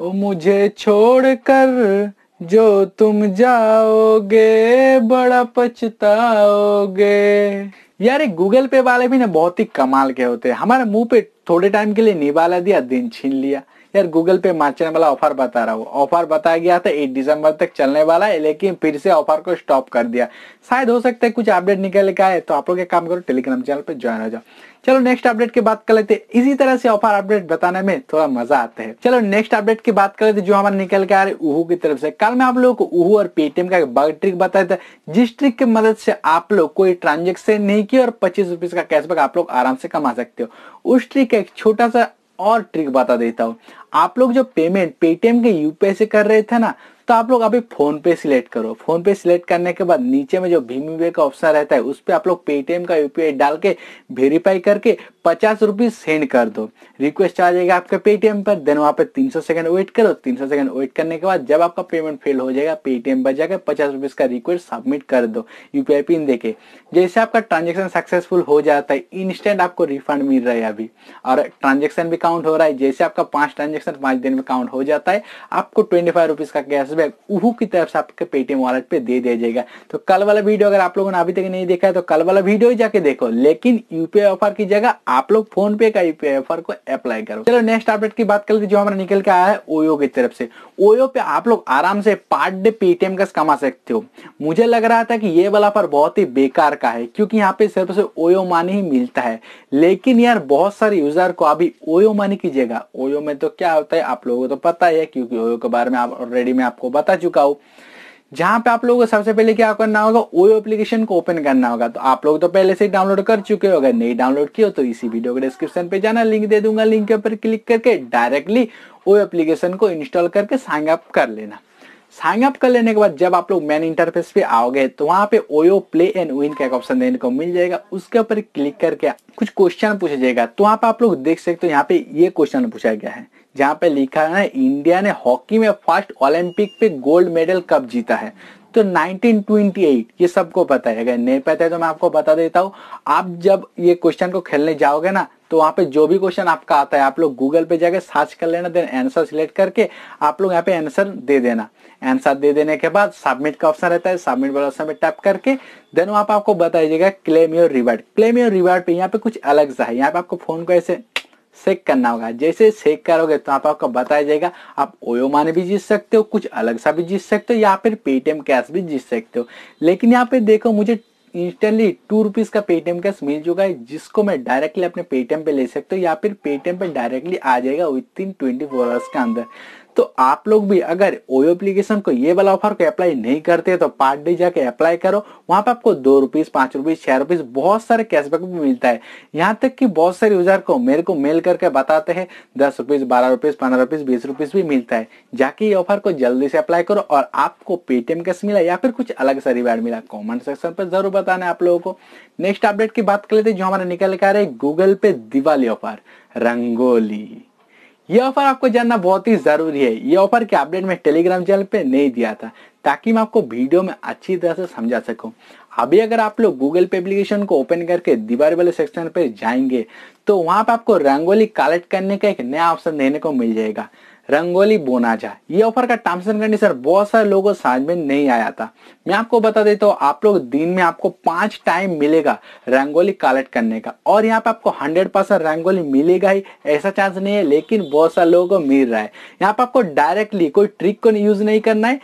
ओ मुझे छोड़कर जो तुम जाओगे बड़ा पछताओगे। यार गूगल पे वाले भी ना बहुत ही कमाल के होते हैं। हमारे मुंह पे थोड़े टाइम के लिए निवाला दिया, दिन छीन लिया। यार गूगल पे माचने वाला ऑफर बता रहा हूँ, ऑफर बताया गया था 8 दिसंबर तक चलने वाला है, लेकिन फिर से ऑफर को स्टॉप कर दिया। शायद हो सकता है कुछ अपडेट निकल के आए, तो आप लोग एक काम करो टेलीग्राम चैनल पे ज्वाइन हो जाओ। चलो नेक्स्ट अपडेट की बात कर लेते हैं। इसी तरह से ऑफर अपडेट बताने में थोड़ा मजा आता है। चलो नेक्स्ट अपडेट की बात कर लेते हैं जो हमारे निकल के आ रहे ओयो की तरफ से। कल मैं आप लोगों को ओयो और पेटीएम का एक बग ट्रिक बताया था, जिस ट्रिक की मदद से आप लोग कोई ट्रांजेक्शन नहीं किया और 25 रुपीज का कैशबैक आप लोग आराम से कमा सकते हो। उस ट्रिक का एक छोटा सा और ट्रिक बता देता हूँ। आप लोग जो पेमेंट पेटीएम के यूपीआई से कर रहे थे ना, तो आप लोग अभी फोन पे सिलेक्ट करो। फोन पे सिलेक्ट करने के बाद नीचे में जो भीम यूपीआई का ऑप्शन रहता है, उस पे आप लोग पेटीएम का यूपीआई डाल के वेरीफाई करके 50 रुपीज सेंड कर दो। रिक्वेस्ट आ जाएगा आपके पेटीएम पर, देन वहाँ पे 300 सेकंड वेट करो। 300 सेकंड वेट करने के बाद जब आपका पेमेंट फेल हो जाएगा, पेटीएम पर जाकर 50 रुपीज का रिक्वेस्ट सबमिट कर दो यूपीआई पिन देके। जैसे आपका ट्रांजेक्शन सक्सेसफुल हो जाता है, इंस्टेंट आपको रिफंड मिल रहा है अभी, और ट्रांजेक्शन भी काउंट हो रहा है। जैसे आपका 5 ट्रांजेक्शन 5 दिन में काउंट हो जाता है, आपको 25 रुपीज का कैशबैक ओयो की तरफ से आपके पेटीएम वॉलेट पे दे दिया जाएगा। तो कल वाला वीडियो अगर आप लोगों ने अभी तक नहीं देखा है, तो कल वाला वीडियो ही जाके देखो। लेकिन यूपीआई ऑफर की जगह आप लोग फोन पे का यूपीआई ऑफर को अप्लाई करो। चलो नेक्स्ट अपडेट की बात कर लेते हैं जो हमारा निकल के आया है ओयो की तरफ से। ओयो पे आप लोग आराम से पर डे पेटीएम का कमा सकते हो। मुझे लग रहा था कि ये वाला ऑफर बहुत ही बेकार का है, क्योंकि यहाँ पे सिर्फ से ओयो मनी ही मिलता है। लेकिन यार बहुत सारे यूजर को अभी ओयो मनी की जगह, ओयो में तो क्या होता है आप लोगों को तो पता ही है, क्योंकि ओयो के बारे में आप ऑलरेडी मैं आपको बता चुका हूँ। जहां पे आप लोगों को सबसे पहले क्या करना होगा, ओयो एप्लीकेशन को ओपन करना होगा। तो आप लोग तो पहले से ही डाउनलोड कर चुके हो, अगर नहीं डाउनलोड किया तो इसी वीडियो के डिस्क्रिप्शन पे जाना, लिंक दे दूंगा। लिंक के ऊपर क्लिक करके डायरेक्टली ओयो एप्लीकेशन को इंस्टॉल करके साइन अप कर लेना। साइन अप कर लेने के बाद जब आप लोग मेन इंटरफेस पे आओगे, तो वहाँ पे ओयो प्ले एंड विन का एक ऑप्शन देने को मिल जाएगा। उसके ऊपर क्लिक करके कुछ क्वेश्चन पूछा जाएगा। तो वहाँ पे आप लोग देख सकते हो, यहाँ पे ये क्वेश्चन पूछा गया है जहाँ पे लिखा है इंडिया ने हॉकी में फर्स्ट ओलंपिक पे गोल्ड मेडल कब जीता है। तो 1928 ये सबको पता है, अगर नहीं पता है तो मैं आपको बता देता हूँ। आप जब ये क्वेश्चन को खेलने जाओगे ना, तो वहाँ पे जो भी क्वेश्चन आपका आता है, आप लोग गूगल पे जाके सर्च कर लेना, देन आंसर सिलेक्ट करके आप लोग यहाँ पे आंसर दे देना। आंसर दे देने के बाद सबमिट का ऑप्शन रहता है, सबमिट वाला ऑप्शन पे टैप करके देन वहाँ पे आपको बता दीजिएगा claim your reward. Claim your reward पे यहाँ पे कुछ अलग सा है, यहाँ पे आपको फोन को ऐसे सेक करना होगा। जैसे सेक करोगे तो आप आपको बताया जाएगा आप ओयो मनी भी जीत सकते हो, कुछ अलग सा भी जीत सकते हो, या फिर पेटीएम कैश भी जीत सकते हो। लेकिन यहाँ पे देखो मुझे इंस्टेंटली 2 रुपीज का पेटीएम कैश मिल चुका है, जिसको मैं डायरेक्टली अपने पेटीएम पे ले सकता हूँ, या फिर पेटीएम पे डायरेक्टली आ जाएगा विद इन 24 आवर्स के अंदर। तो आप लोग भी अगर ओयो एप्लीकेशन को ये वाला ऑफर को अप्लाई नहीं करते तो पर डे जाके अप्लाई करो। वहां पे आपको 2 रुपीज 5 रुपीज 6 रुपीज बहुत सारे कैशबैक भी मिलता है। यहाँ तक कि बहुत सारे यूजर को मेरे को मेल करके बताते हैं 10 रुपीज 12 रुपीज 15 रुपीज 20 रुपीज भी मिलता है। जाके ये ऑफर को जल्दी से अप्लाई करो। और आपको पेटीएम कैश मिला या फिर कुछ अलग सा रिवार्ड मिला, कॉमेंट सेक्शन पर जरूर बताना आप लोगों को। नेक्स्ट अपडेट की बात कर लेते हैं जो हमारा निकल के आ रहा है गूगल पे दिवाली ऑफर रंगोली। ये ऑफर आपको जानना बहुत ही जरूरी है। ये ऑफर के अपडेट में टेलीग्राम चैनल पे नहीं दिया था, ताकि मैं आपको वीडियो में अच्छी तरह से समझा सकूं। अभी अगर आप लोग गूगल पे एप्लीकेशन को ओपन करके दिवाली वाले सेक्शन पे जाएंगे, तो वहां पे आपको रंगोली कलेक्ट करने का एक नया ऑप्शन देने को मिल जाएगा, रंगोली बोनाजा। ये ऑफर का टर्म्स एंड कंडीशन बहुत सारे लोगों को समझ में नहीं आया था। मैं आपको बता देता हूँ, आप लोग दिन में आपको 5 टाइम मिलेगा रंगोली कलेक्ट करने का, और यहाँ पे आपको 100% रंगोली मिलेगा ही ऐसा चांस नहीं है, लेकिन बहुत सारे लोगों को मिल रहा है। यहाँ पे आपको डायरेक्टली कोई ट्रिक को यूज नहीं करना है,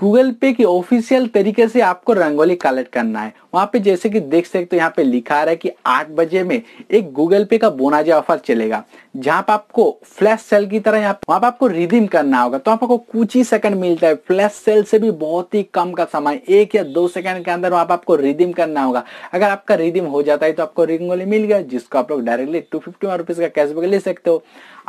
गूगल पे की ऑफिशियल तरीके से आपको रंगोली कलेक्ट करना है। वहाँ पे जैसे कि देख सकते हो, तो यहाँ पे लिखा रहा है कि 8 बजे में एक गूगल पे का बोनाजा ऑफर चलेगा, जहाँ पे आपको फ्लैश सेल की तरह वहाँ पे आपको रिडीम करना होगा। तो आपको कुछ ही सेकंड मिलता है, फ्लैश सेल से भी बहुत ही कम का समय, 1 या 2 सेकंड के अंदर वहाँ पे आपको रिडीम करना होगा। अगर आपका रिडीम हो जाता है तो आपको रंगोली मिल गया, जिसको आप लोग डायरेक्टली 251 रुपीज का कैशबैक ले सकते हो।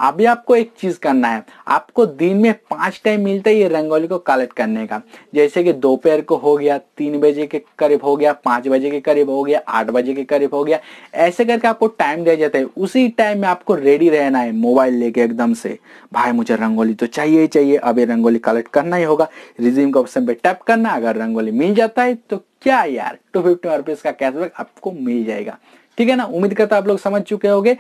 अभी आपको एक चीज करना है, आपको दिन में 5 टाइम मिलता है ये रंगोली को कलेक्ट करने का। जैसे कि दोपहर को हो गया, 3 बजे के करीब हो गया, 5 बजे के करीब हो गया, 8 बजे के करीब हो गया, ऐसे करके आपको टाइम दिया जाता है। उसी टाइम में आपको रेडी रहना है, मोबाइल लेके एकदम से, भाई मुझे रंगोली तो चाहिए ही चाहिए, अब ये रंगोली कलेक्ट करना ही होगा। रिज्यूम के ऑप्शन पे टैप करना, अगर रंगोली मिल जाता है तो क्या यार 251 रुपीज का कैशबैक आपको मिल जाएगा। ठीक है ना, उम्मीद करता आप लोग समझ चुके होंगे।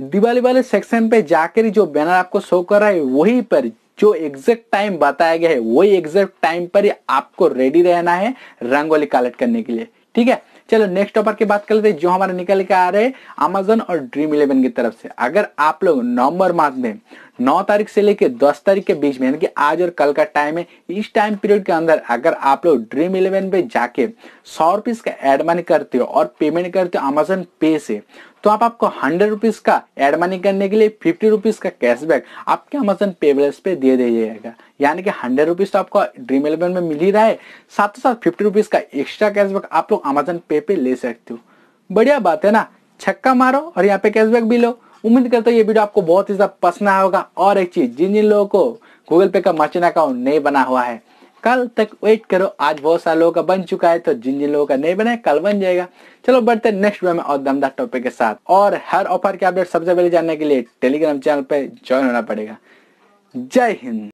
दिवाली वाले सेक्शन पे जाकर जो बैनर आपको शो कर रहा है, वही पर जो एग्जैक्ट टाइम बताया गया है वही एग्जैक्ट टाइम पर आपको रेडी रहना है रंगोली कलेक्ट करने के लिए। ठीक है, चलो नेक्स्ट टॉपर की बात कर लेते हैं जो हमारे निकल के आ रहे हैं अमेजन और ड्रीम11 की तरफ से। अगर आप लोग नवंबर माह में 9 तारीख से लेकर 10 तारीख के बीच में यानी कि आज और कल का टाइम है, इस टाइम पीरियड के अंदर अगर आप लोग ड्रीम11 पे जाके 100 रुपीज का एड मनी करते हो और पेमेंट करते हो अमेजन पे से, तो आप आपको 100 रुपीज का एड मनी करने के लिए 50 रुपीज का कैशबैक आपके अमेजन पे बैलेंस पे दे दीजिएगा। यानी कि 100 रुपीज तो आपको ड्रीम11 में मिल ही रहा है, साथ ही साथ 50 रुपीज का एक्स्ट्रा कैशबैक आप लोग अमेजन पे पे ले सकते हो। बढ़िया बात है ना, छक्का मारो और यहाँ पे कैशबैक भी लो। उम्मीद करता हूँ ये वीडियो आपको बहुत ही ज्यादा पसंद आया होगा। और एक चीज, जिन जिन लोगों को गूगल पे का मर्चेंट अकाउंट नहीं बना हुआ है कल तक वेट करो, आज बहुत सारे लोगों का बन चुका है, तो जिन जिन लोगों का नहीं बना है कल बन जाएगा। चलो बढ़ते हैं नेक्स्ट वीडियो में और दमदार टॉपिक के साथ। और हर ऑफर के अपडेट सबसे पहले जानने के लिए टेलीग्राम चैनल पर ज्वाइन होना पड़ेगा। जय हिंद।